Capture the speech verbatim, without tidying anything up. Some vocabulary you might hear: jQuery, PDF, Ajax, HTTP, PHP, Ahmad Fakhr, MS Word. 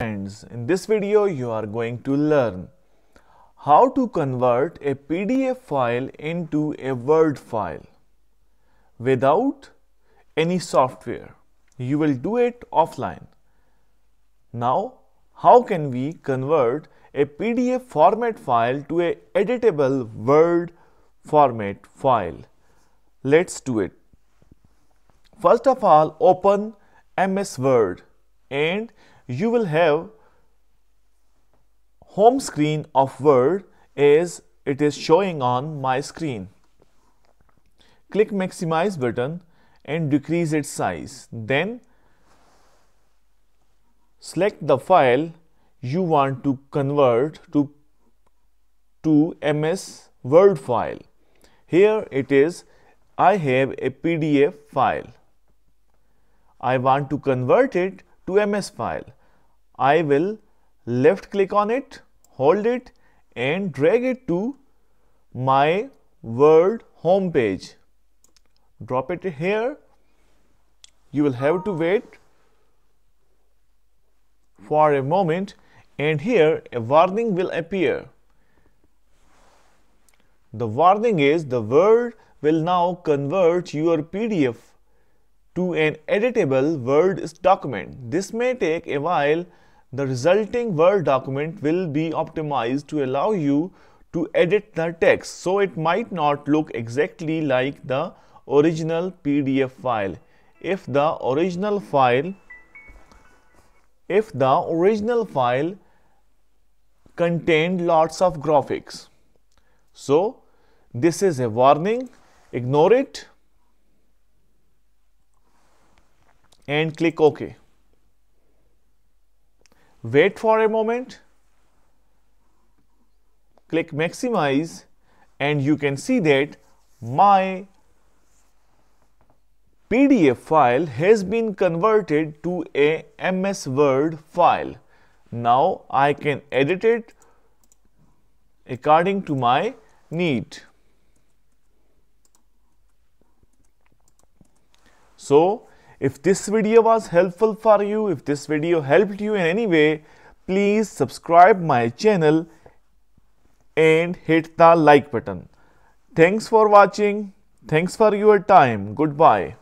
Friends, in this video you are going to learn how to convert a P D F file into a Word file without any software. You will do it offline. Now, how can we convert a P D F format file to an editable Word format file? Let's do it. First of all, open M S Word and you will have home screen of Word as it is showing on my screen. Click maximize button and decrease its size. Then select the file you want to convert to, to M S Word file. Here it is. I have a P D F file. I want to convert it to M S file. I will left click on it, hold it and drag it to my Word home page. Drop it here. You will have to wait for a moment and here a warning will appear. The warning is the Word will now convert your P D F to an editable Word document. This may take a while. The resulting Word document will be optimized to allow you to edit the text, so it might not look exactly like the original P D F file. If the original file, if the original file contained lots of graphics. So this is a warning. Ignore it and click OK. Wait for a moment, click maximize and you can see that my P D F file has been converted to a M S Word file. Now I can edit it according to my need. So, if this video was helpful for you, if this video helped you in any way, please subscribe my channel and hit the like button. Thanks for watching. Thanks for your time. Goodbye.